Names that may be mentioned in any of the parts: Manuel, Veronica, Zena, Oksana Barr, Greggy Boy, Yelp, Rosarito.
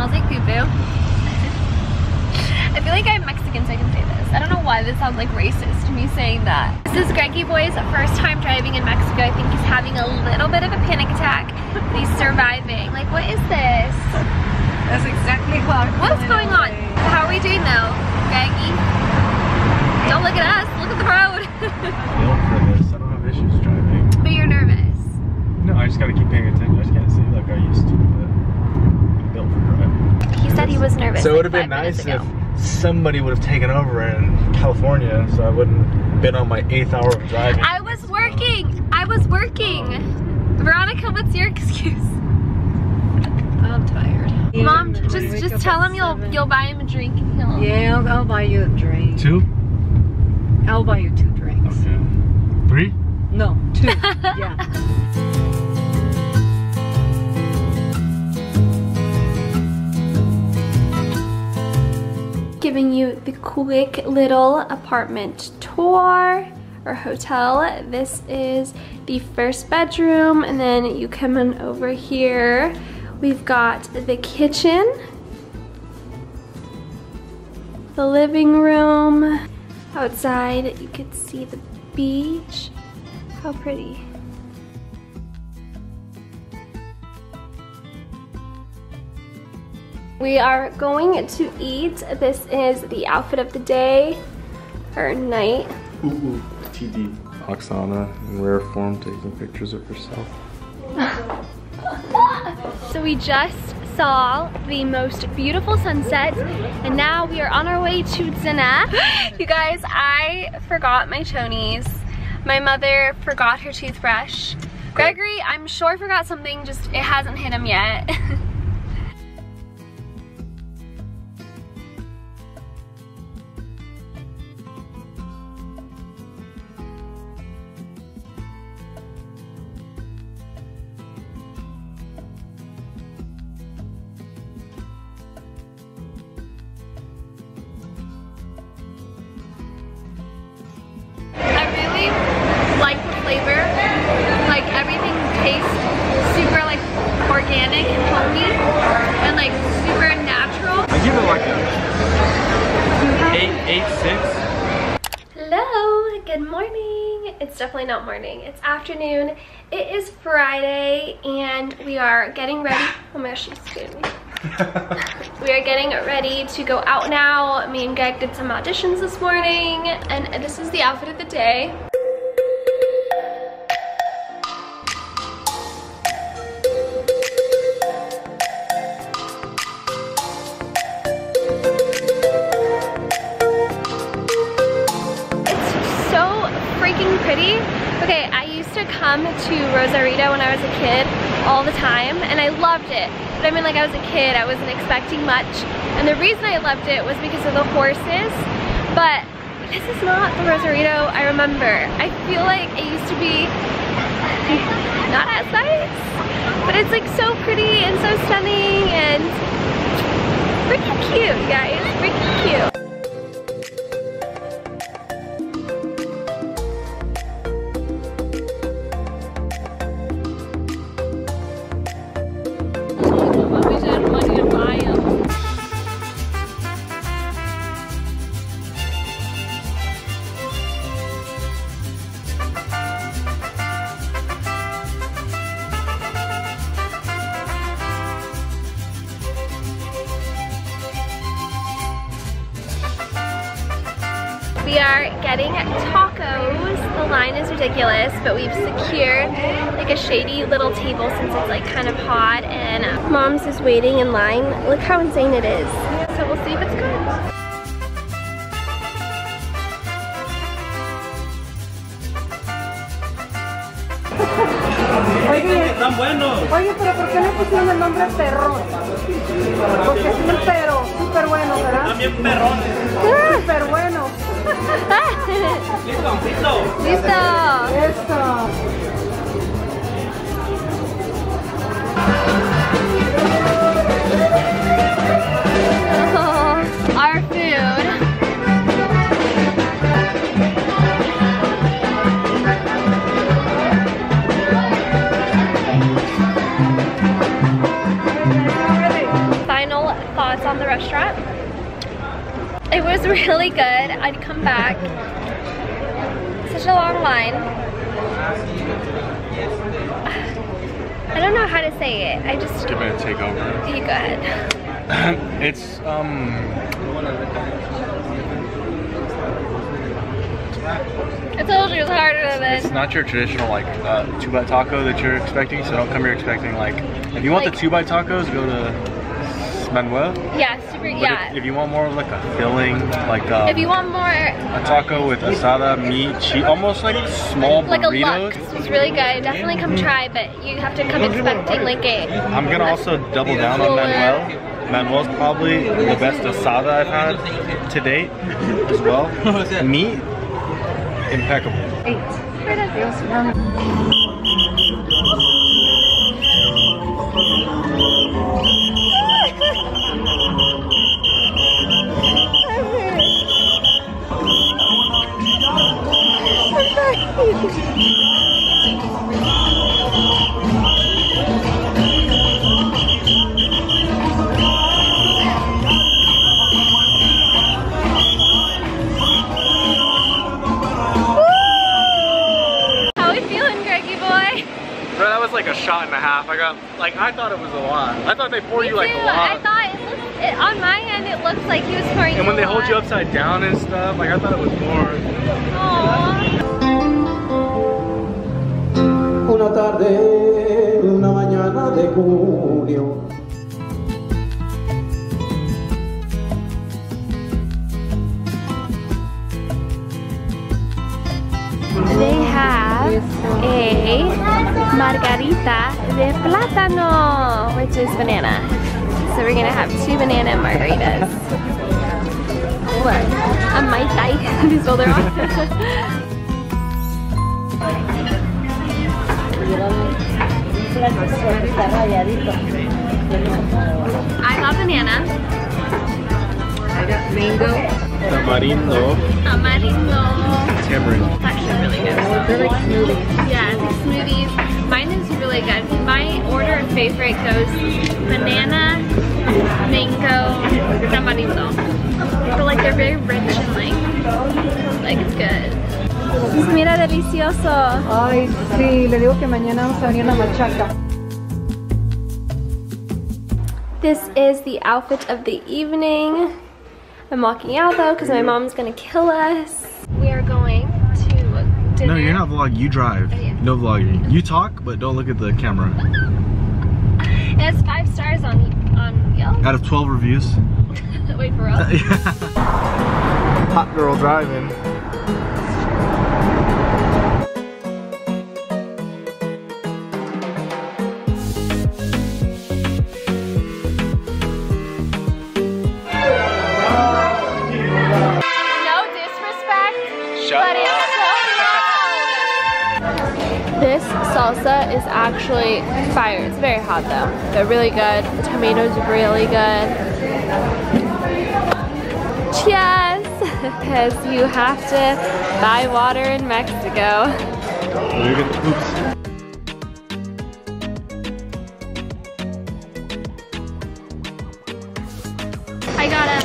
smells like poo-poo. I feel like I'm Mexican, so I can say this. I don't know why this sounds like racist to me saying that. This is Greggy Boy's first time driving in Mexico. I think he's having a little bit of a panic attack. He's surviving. Like, what is this? That's exactly what's going on? How are we doing though, Greggy? Don't look at us, look at the road. I'm built for this. I don't have issues driving. But you're nervous. No, I just gotta keep paying attention. I just can't say like I used to, but I'm built for driving. He said he was nervous. So it would have been nice if somebody would have taken over in California, so I wouldn't have been on my 8th hour of driving. I was working! I was working! Veronica, what's your excuse? I'm tired. Yeah, Mom, just tell him you'll buy him a drink and he'll... Yeah, I'll buy you a drink. 2? I'll buy you 2 drinks. Okay. 3? No, 2. Yeah. Giving you the quick little apartment tour or hotel. This is the first bedroom, and then you come on over here. We've got the kitchen, the living room. Outside, you can see the beach. How pretty. We are going to eat. This is the outfit of the day, or night. Ooh, TD. Oksana, in rare form, taking pictures of herself. So we just saw the most beautiful sunset, and now we are on our way to Zena. You guys, I forgot my chonies. My mother forgot her toothbrush. Gregory, I'm sure, forgot something, just it hasn't hit him yet. Definitely not morning, it's afternoon. It is Friday and we are getting ready. Oh my gosh, she scared me. We are getting ready to go out now. Me and Greg did some auditions this morning, and this is the outfit of the day. Okay, I used to come to Rosarito when I was a kid all the time, and I loved it. But I mean, like, I was a kid, I wasn't expecting much. And the reason I loved it was because of the horses, but this is not the Rosarito I remember. I feel like it used to be not as nice, but it's like so pretty and so stunning and freaking cute, guys, freaking cute. We are getting tacos. The line is ridiculous, but we've secured like a shady little table since it's like kind of hot, and Mom's is waiting in line. Look how insane it is. So we'll see if it's good. Oye, pero ¿por qué le pusieron el nombre perrón? Porque es un perro, súper bueno, ¿verdad? También perrón. Súper bueno. Listo, listo. Listo. Listo. Oh, our food. really good. I'd come back. Such a long line. I don't know how to say it. I just give it a takeover. You go ahead. It's I told you it was harder than it's not your traditional like 2-bite taco that you're expecting, so don't come here expecting like if you want like, the 2-bite tacos, go to Manuel. Yeah, super. But yeah. If you want more like a filling, like if you want more a taco with asada, meat, cheese, almost like small like burritos. Like a lux is really good. Definitely come try, but you have to come expecting like a. I'm gonna also double down on Manuel. Manuel's probably the best asada I've had to date, as well. Meat, impeccable. How we feeling, Greggy Boy? Bro, that was like a shot and a half. I got, like, I thought it was a lot. I thought they poured you like a lot. I thought it looked, on my end, it looks like he was pouring you a lot. And when they hold you upside down and stuff, like, I thought it was more. Aww. Una tarde, una mañana de junio. They have a margarita de plátano, which is banana. So we're gonna have 2 banana margaritas. What? A mai tai. These are I got banana. I got mango. Tamarindo. Tamarind. It's actually really good. They're like smoothies. Yeah, it's like smoothies. Mine is really good. My order and favorite goes banana, mango, tamarindo. But like they're very rich and like it's good. Pues mira, delicioso. Ay, sí, le digo que mañana vamos a venir la machaca. This is the outfit of the evening. I'm walking out though because my mom's gonna kill us. We are going to dinner. No, you're not vlogging, you drive. No vlogging. You talk, but don't look at the camera. It has 5 stars on Yelp. Out of 12 reviews. Wait for us. Yeah. Hot girl driving. Salsa is actually fire. It's very hot though, but really good. The tomatoes are really good. Cheers! Because you have to buy water in Mexico. You get the poops. I got a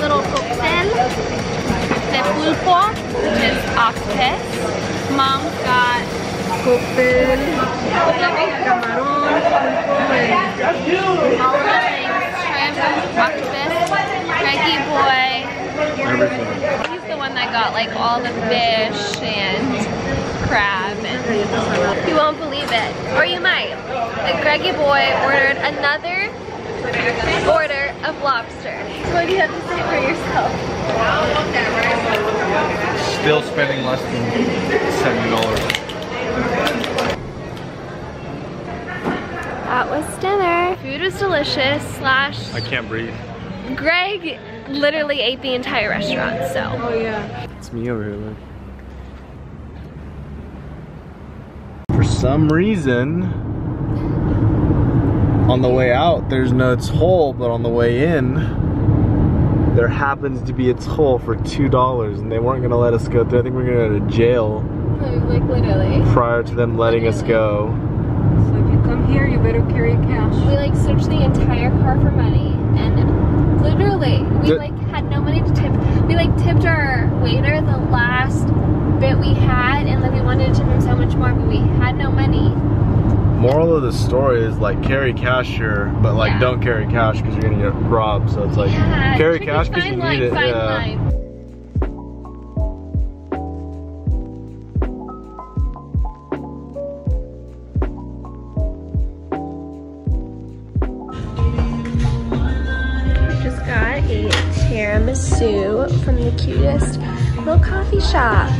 little cocktail de pulpo, which is octopus. Mom got cóctel, camarón, all the things, shrimp, octopus, Greggy Boy. Everything. He's the one that got like all the fish and crab. And you won't believe it, or you might. But Greggy Boy ordered another order of lobster. What do you have to say for yourself? I don't want that, right? Still spending less than $70. That was dinner. Food was delicious / I can't breathe. Greg literally ate the entire restaurant, so. Oh yeah. It's me over here, look. For some reason, on the way out there's no toll, but on the way in, there happens to be a toll for $2 and they weren't gonna let us go through. I think we're gonna go to jail. Like literally. Prior to them letting us go. So if you come here, you better carry cash. We like searched the entire car for money and literally we like had nobody to tip. We like tipped our waiter the last bit we had, and like we wanted to tip him so much more, but we had no money. Moral of the story is like carry cash here, but like don't carry cash because you're gonna get robbed. So it's like carry cash because you need it. Fine line. Tiramisu from the cutest little coffee shop.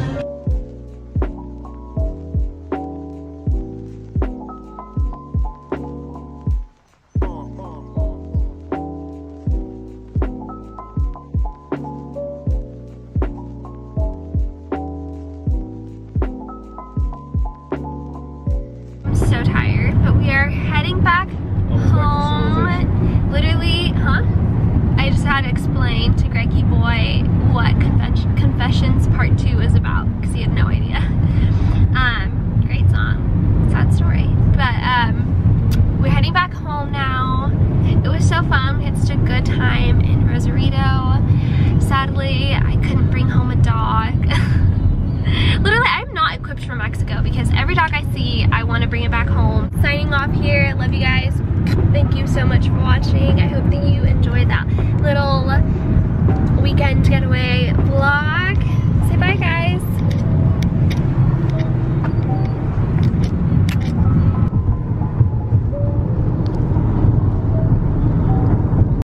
I'm so tired, but we are heading back home. Literally, I just had to explain to Greggy Boy what Confessions Part 2 is about, because he had no idea. Great song, sad story. But we're heading back home now. It was so fun, we had such a good time in Rosarito. Sadly, I couldn't bring home a dog. Literally, I'm not equipped for Mexico, because every dog I see, I want to bring it back home. Signing off here, love you guys. Thank you so much for watching. I hope that you enjoyed that little weekend getaway vlog. Say bye, guys.